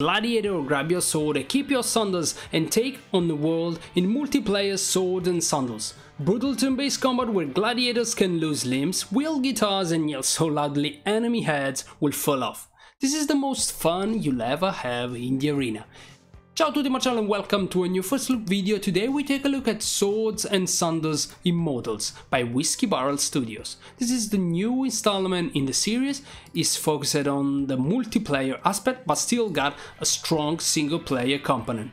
Gladiator, grab your sword, equip your sandals and take on the world in multiplayer Swords and Sandals. Brutal turn-based combat where gladiators can lose limbs, wield guitars and yell so loudly enemy heads will fall off. This is the most fun you'll ever have in the arena. Ciao tutti my channel and welcome to a new First Loop video. Today we take a look at Swords and Sandals Immortals by Whiskey Barrel Studios. This is the new installment in the series, is focused on the multiplayer aspect but still got a strong single player component.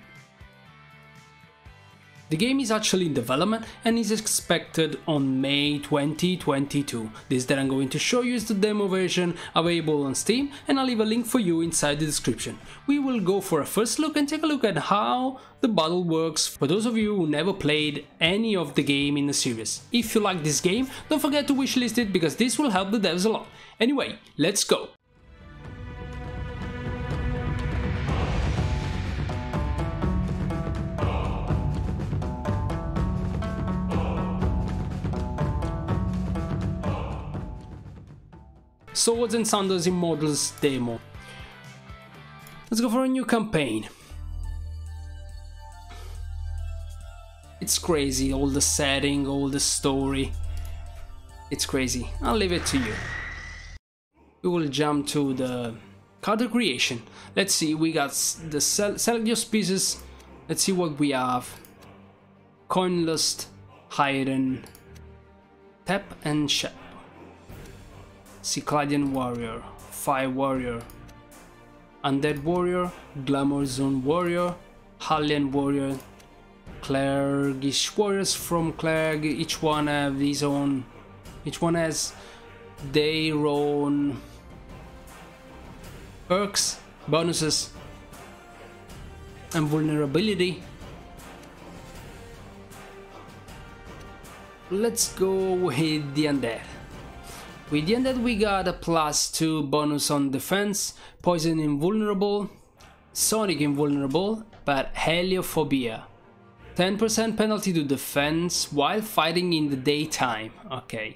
The game is actually in development and is expected on May 2022. This that I'm going to show you is the demo version available on Steam, and I'll leave a link for you inside the description. We will go for a first look and take a look at how the battle works for those of you who never played any of the game in the series. If you like this game, don't forget to wishlist it because this will help the devs a lot. Anyway, let's go! Swords and Sandals Immortals demo. Let's go for a new campaign. It's crazy, all the setting, all the story. It's crazy. I'll leave it to you. We will jump to the character creation. Let's see, we got the select your species. Let's see what we have. Coin list, Hiren, Tap and Shep. Cycladian Warrior, Fire Warrior, Undead Warrior, Glamour Zone Warrior, Hallian Warrior, Clergish Warriors from Clerg. Each one have his own, each one has their own perks, bonuses and vulnerability. Let's go with the Undead. With the undead we got a +2 bonus on defense, poison invulnerable, sonic invulnerable, but heliophobia. 10% penalty to defense while fighting in the daytime. Okay.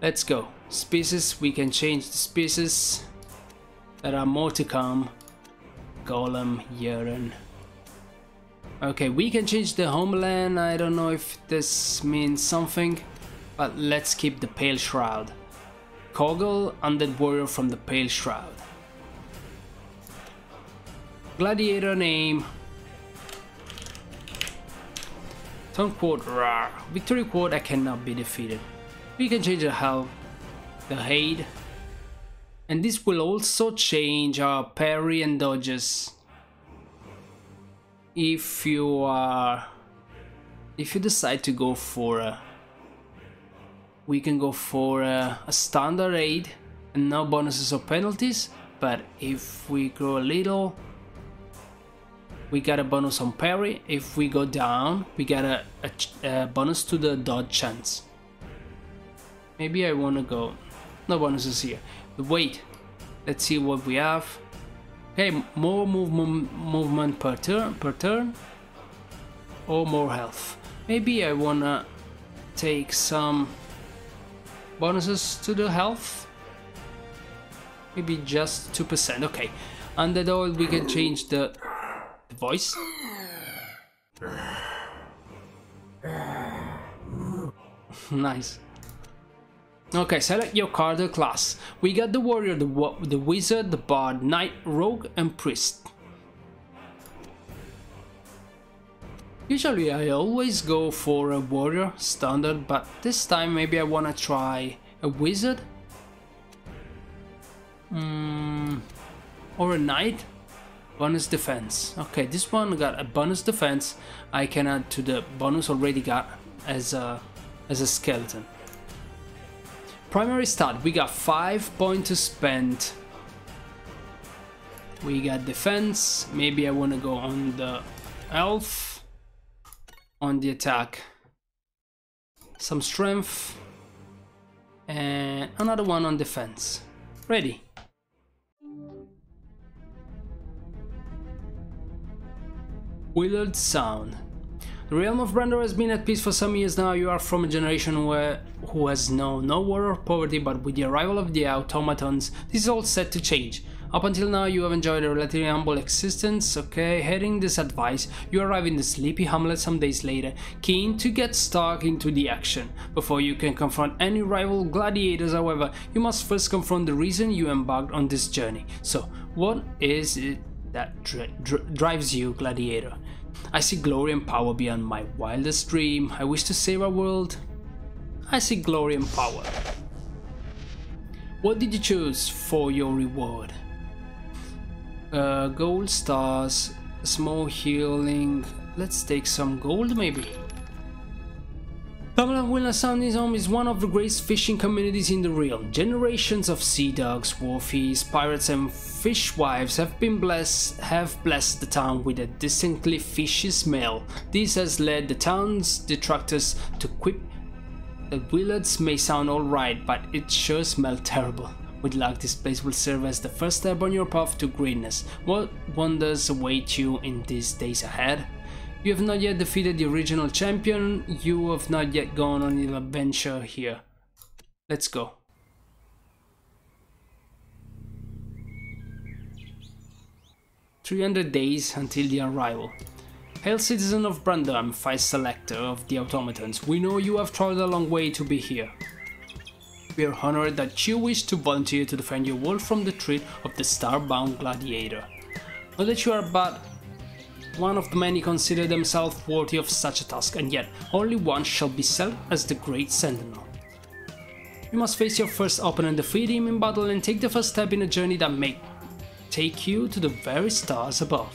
Let's go. Species, we can change the species. There are more to come. Golem, Urine. Okay, we can change the homeland. I don't know if this means something, but let's keep the Pale Shroud. Kogel, Undead Warrior from the Pale Shroud. Gladiator name. Turn quote, rawr. Victory quote, I cannot be defeated. We can change the health, the hate, and this will also change our parry and dodges. If you decide to go for a, we can go for a standard aid and no bonuses or penalties, but if we go a little, we got a bonus on parry. If we go down, we got a bonus to the dodge chance. Maybe I wanna go, no bonuses here, but wait, let's see what we have. Okay, more movement per turn or more health. Maybe I wanna take some bonuses to the health. Maybe just 2%. Okay. Under the oil we can change the voice. Nice. Okay, select your character class. We got the warrior, the wizard, the bard, knight, rogue and priest. Usually I always go for a warrior, standard, but this time maybe I wanna try a wizard. Or a knight. Bonus defense. Okay, this one got a bonus defense. I can add to the bonus already got as a skeleton. Primary stat, we got 5 points to spend. We got defense, maybe I want to go on the health, on the attack, some strength, and another one on defense. Ready. Wilhelm Sound. The realm of Brandor has been at peace for some years now. You are from a generation who has known no war or poverty, but with the arrival of the automatons, this is all set to change. Up until now, you have enjoyed a relatively humble existence, okay? Hearing this advice, you arrive in the sleepy hamlet some days later, keen to get stuck into the action. Before you can confront any rival gladiators, however, you must first confront the reason you embarked on this journey. So, what is it that drives you, gladiator? I see glory and power beyond my wildest dream. I wish to save our world. I see glory and power. What did you choose for your reward? Gold stars, small healing. Let's take some gold, maybe. Wilhelm Sound is one of the greatest fishing communities in the realm. Generations of sea dogs, wharfies, pirates and fishwives have blessed the town with a distinctly fishy smell. This has led the town's detractors to quip that Willards may sound alright, but it sure smells terrible. With luck, this place will serve as the first step on your path to greatness. What wonders await you in these days ahead? You have not yet defeated the original champion. You have not yet gone on an adventure here. Let's go. "300 days until the arrival. Hail, citizen of Brandheim, vice selector of the automatons. We know you have traveled a long way to be here. We are honored that you wish to volunteer to defend your world from the threat of the Starbound gladiator. Know that you are but one of the many consider themselves worthy of such a task, and yet only one shall be served as the Great Sentinel. You must face your first opponent, defeat him in battle, and take the first step in a journey that may take you to the very stars above."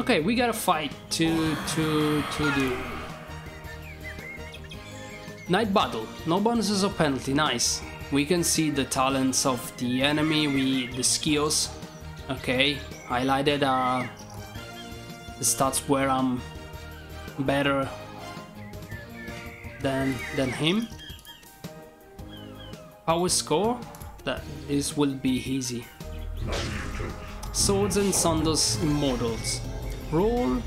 Okay, we got a fight to do. Night battle. No bonuses or penalty. Nice. We can see the talents of the enemy, the skills, okay, highlighted are the stats where I'm better than him. Power score, that this will be easy. Swords and Sandals Immortals. Roll,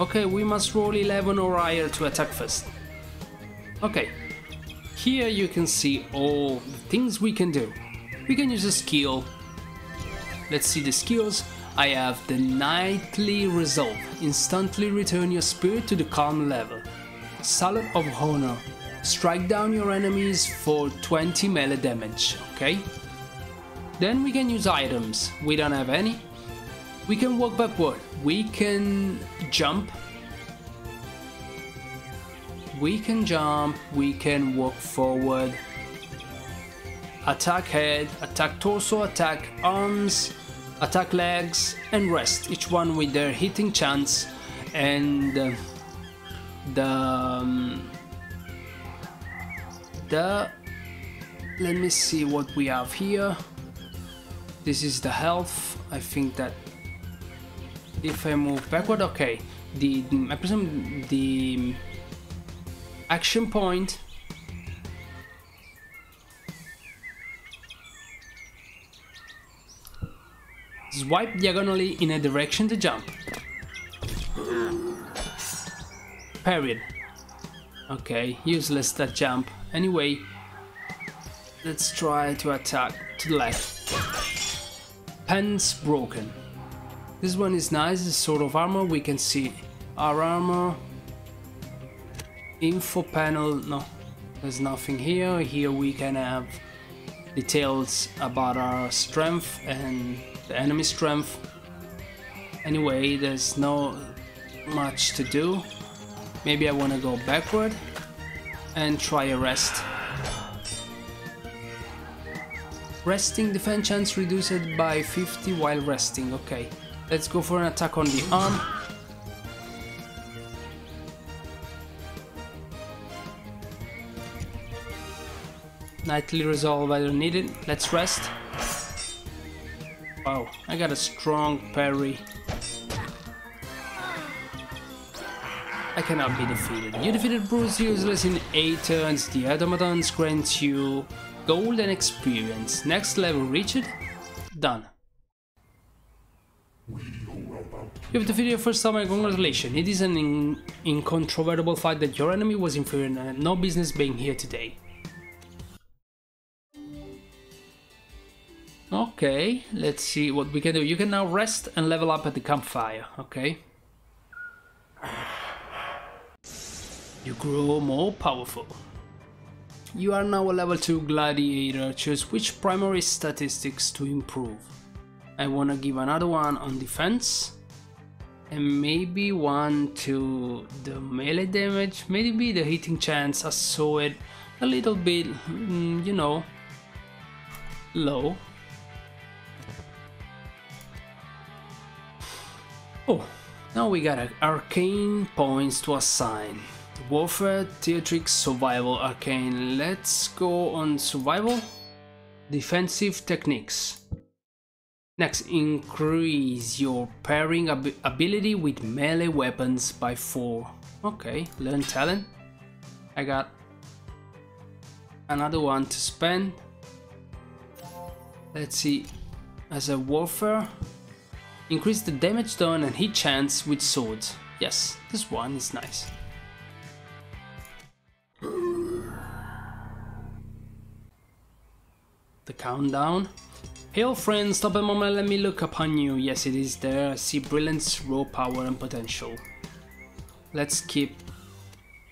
okay, we must roll 11 or higher to attack first, okay. Here you can see all the things we can do. We can use a skill. Let's see the skills. I have the Knightly Resolve. Instantly return your spirit to the calm level. Salute of Honor. Strike down your enemies for 20 melee damage. Okay. Then we can use items. We don't have any. We can walk backward. We can jump. We can jump, we can walk forward, attack head, attack torso, attack arms, attack legs, and rest, each one with their hitting chance and let me see what we have here. This is the health. I think that if I move backward, okay, I presume the action point. Swipe diagonally in a direction to jump. Period. Okay, useless that jump. Anyway, let's try to attack to the left. Pants broken. This one is nice, it's sort of armor. We can see our armor. Info panel, no, there's nothing here. Here we can have details about our strength and the enemy strength. Anyway, there's no much to do. Maybe I want to go backward and try a rest. Resting defense chance reduced by 50 while resting. Okay, let's go for an attack on the arm. Knightly Resolve, I don't need it. Let's rest. Wow, I got a strong parry. I cannot be defeated. You defeated Bruce Useless in 8 turns. The automatons grant you gold and experience. Next level reached. Done. You have the video first time, congratulations. It is an incontrovertible fact that your enemy was inferior and had no business being here today. Okay, let's see what we can do. You can now rest and level up at the campfire, okay? You grow more powerful. You are now a level 2 gladiator. Choose which primary statistics to improve. I wanna give another one on defense. And maybe one to the melee damage, maybe the hitting chance. I saw it a little bit, you know, low. Oh, now we got arcane points to assign. Warfare, theatrics, survival, arcane. Let's go on survival. Defensive techniques. Next, increase your parrying ability with melee weapons by 4. Okay, learn talent. I got another one to spend. Let's see, as a warfare. Increase the damage done and hit chance with swords. Yes, this one is nice. The countdown. Hail friend, stop a moment, let me look upon you. Yes, it is there. I see brilliance, raw power and potential. Let's keep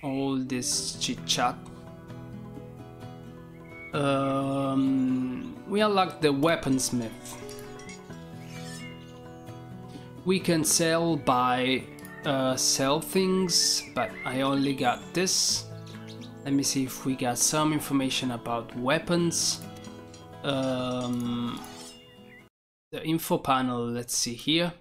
all this chit chat. We unlock the weaponsmith. We can sell by sell things, but I only got this. Let me see if we got some information about weapons. The info panel, let's see here.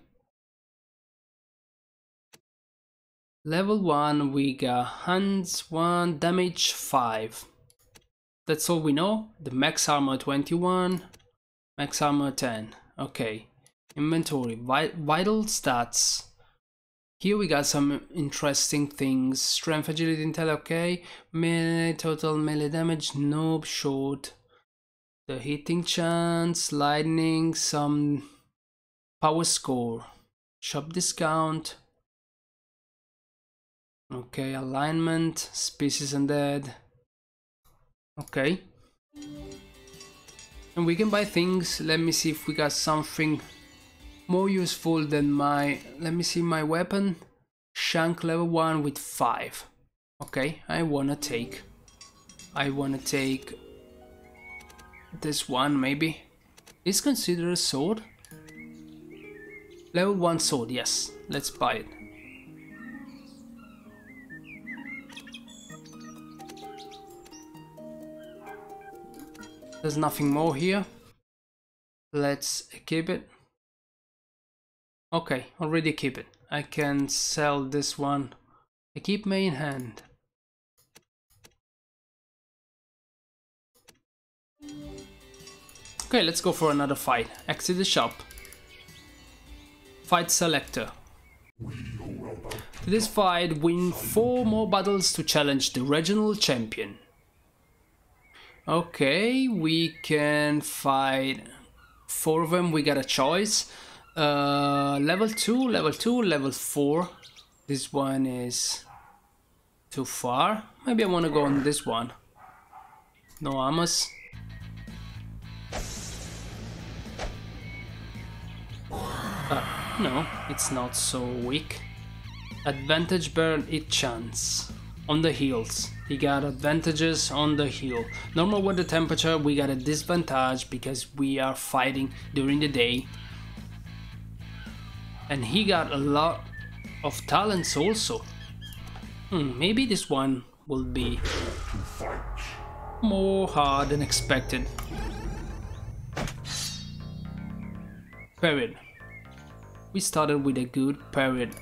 Level 1, we got hands 1, damage 5. That's all we know. The max armor 21, max armor 10, okay. Inventory, vital stats. Here we got some interesting things. Strength, agility, intel, okay. Melee, total melee damage, nope, short. The hitting chance, lightning, some power score. Shop discount. Okay, alignment, species undead. Okay. And we can buy things. Let me see if we got something more useful than my, let me see, my weapon. Shank level 1 with 5. Okay, I wanna take this one maybe. It's considered a sword. Level 1 sword, yes. Let's buy it. There's nothing more here. Let's keep it. Okay, already keep it. I can sell this one. I keep main hand. Okay, let's go for another fight. Exit the shop. Fight selector. This fight, win 4 more battles to challenge the regional champion. Okay, we can fight 4 of them. We got a choice. Level 2, level 2, level 4. This one is too far. Maybe I want to go on this one. No armors. No, it's not so weak. Advantage burn, it chance. On the heels. He got advantages on the heel. Normal weather temperature, we got a disadvantage because we are fighting during the day. And he got a lot of talents also. Maybe this one will be more hard than expected. Parried. We started with a good parried.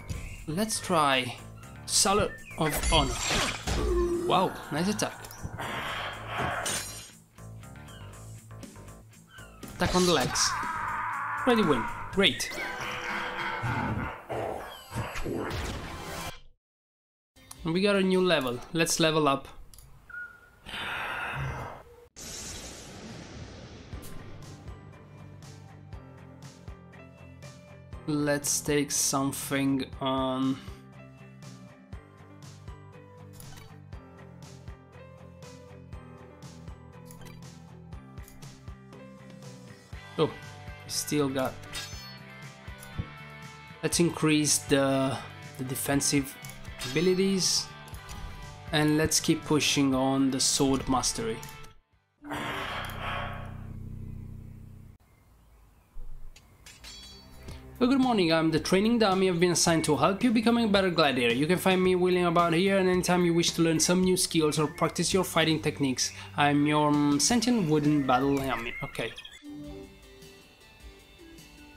Let's try Salad of Honor. Wow, nice attack. Attack on the legs. Ready win. Great. We got a new level. Let's level up. Let's take something on... Oh, still got... Let's increase the defensive abilities and let's keep pushing on the sword mastery. Well, good morning, I'm the training dummy. I've been assigned to help you becoming a better gladiator. You can find me William about here, and anytime you wish to learn some new skills or practice your fighting techniques. I'm your sentient wooden battle dummy. Okay.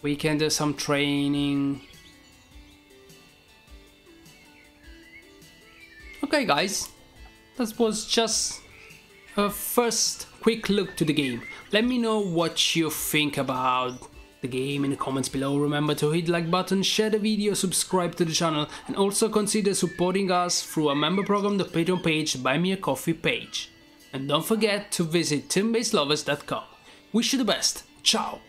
We can do some training. Okay guys, that was just a first quick look to the game. Let me know what you think about the game in the comments below. Remember to hit like button, share the video, subscribe to the channel, and also consider supporting us through a member program, the Patreon page, Buy Me a Coffee page. And don't forget to visit turnbasedlovers.com. Wish you the best. Ciao!